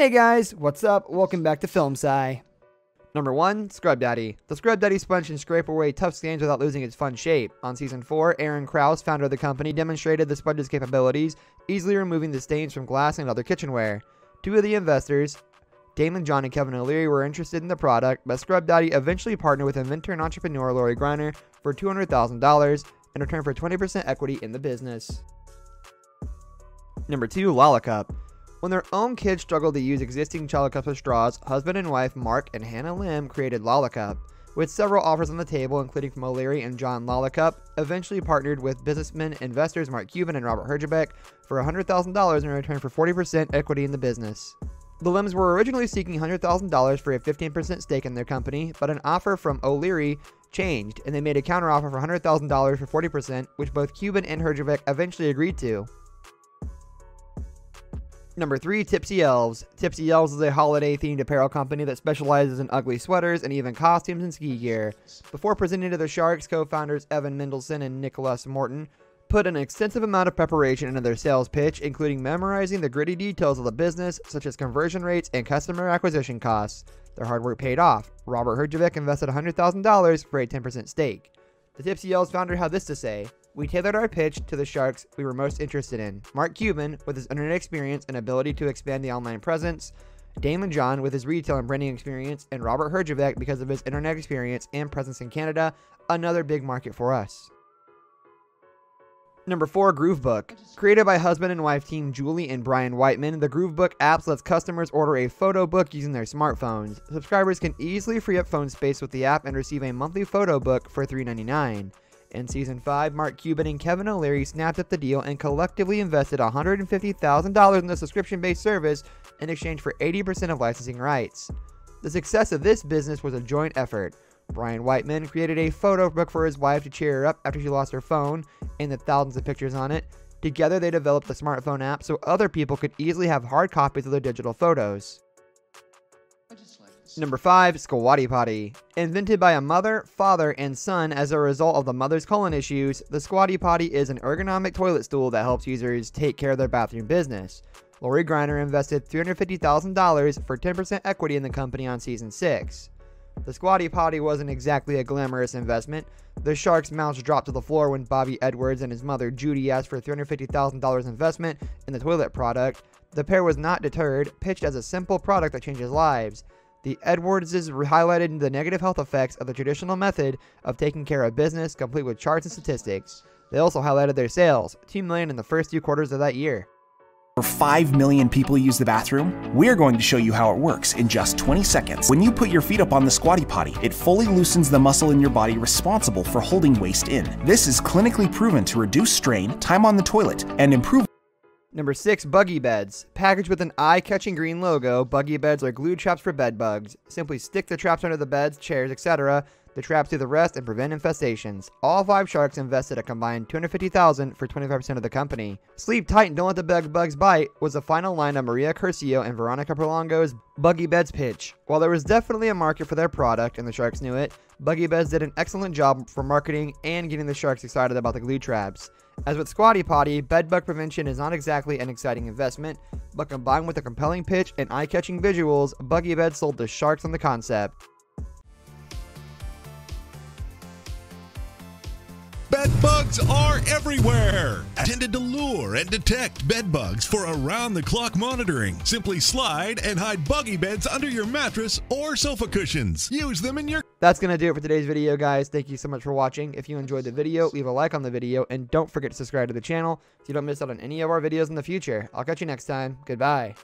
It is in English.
Hey guys, what's up? Welcome back to FilmSci. Number 1, Scrub Daddy. The Scrub Daddy sponge can scrape away tough stains without losing its fun shape. On Season 4, Aaron Krause, founder of the company, demonstrated the sponge's capabilities, easily removing the stains from glass and other kitchenware. 2 of the investors, Daymond John and Kevin O'Leary, were interested in the product, but Scrub Daddy eventually partnered with inventor and entrepreneur Lori Greiner for $200,000 in return for 20% equity in the business. Number 2, Lollacup. When their own kids struggled to use existing child cups or straws, husband and wife Mark and Hannah Lim created Lollacup. With several offers on the table, including from O'Leary and John, Lollacup eventually partnered with businessmen investors Mark Cuban and Robert Herjavec for $100,000 in return for 40% equity in the business. The Lims were originally seeking $100,000 for a 15% stake in their company, but an offer from O'Leary changed, and they made a counteroffer for $100,000 for 40%, which both Cuban and Herjavec eventually agreed to. Number 3, Tipsy Elves. Tipsy Elves is a holiday-themed apparel company that specializes in ugly sweaters and even costumes and ski gear. Before presenting to the Sharks, co-founders Evan Mendelssohn and Nicholas Morton put an extensive amount of preparation into their sales pitch, including memorizing the gritty details of the business, such as conversion rates and customer acquisition costs. Their hard work paid off. Robert Herjavec invested $100,000 for a 10% stake. The Tipsy Elves founder had this to say: "We tailored our pitch to the Sharks we were most interested in. Mark Cuban, with his internet experience and ability to expand the online presence, Daymond John, with his retail and branding experience, and Robert Herjavec, because of his internet experience and presence in Canada, another big market for us." Number 4, Groovebook. Created by husband and wife team Julie and Brian Whiteman, the Groovebook app lets customers order a photo book using their smartphones. Subscribers can easily free up phone space with the app and receive a monthly photo book for $3.99. In Season 5, Mark Cuban and Kevin O'Leary snapped up the deal and collectively invested $150,000 in the subscription-based service in exchange for 80% of licensing rights. The success of this business was a joint effort. Brian Whiteman created a photo book for his wife to cheer her up after she lost her phone and the thousands of pictures on it. Together, they developed the smartphone app so other people could easily have hard copies of their digital photos. Number 5, Squatty Potty. Invented by a mother, father, and son as a result of the mother's colon issues, the Squatty Potty is an ergonomic toilet stool that helps users take care of their bathroom business. Lori Greiner invested $350,000 for 10% equity in the company on Season 6. The Squatty Potty wasn't exactly a glamorous investment. The Sharks' mouths dropped to the floor when Bobby Edwards and his mother Judy asked for a $350,000 investment in the toilet product. The pair was not deterred, pitched as a simple product that changes lives. The Edwardses highlighted the negative health effects of the traditional method of taking care of business, complete with charts and statistics. They also highlighted their sales, $2 million in the first 2 quarters of that year. Over 5 million people use the bathroom. We're going to show you how it works in just 20 seconds. When you put your feet up on the Squatty Potty, it fully loosens the muscle in your body responsible for holding waste in. This is clinically proven to reduce strain, time on the toilet, and improve. Number 6, Buggy Beds. Packaged with an eye-catching green logo, Buggy Beds are glue traps for bed bugs. Simply stick the traps under the beds, chairs, etc. The traps do the rest and prevent infestations. All 5 Sharks invested a combined $250,000 for 25% of the company. "Sleep tight and don't let the bed bugs bite" was the final line of Maria Curcio and Veronica Perlongo's Buggy Beds pitch. While there was definitely a market for their product, and the Sharks knew it, Buggy Beds did an excellent job for marketing and getting the Sharks excited about the glue traps. As with Squatty Potty, bedbug prevention is not exactly an exciting investment, but combined with a compelling pitch and eye-catching visuals, Buggy Beds sold the Sharks on the concept. Bed bugs are everywhere. Intended to lure and detect bed bugs for around-the-clock monitoring. Simply slide and hide Buggy Beds under your mattress or sofa cushions. Use them in your... That's going to do it for today's video, guys. Thank you so much for watching. If you enjoyed the video, leave a like on the video, and don't forget to subscribe to the channel so you don't miss out on any of our videos in the future. I'll catch you next time. Goodbye.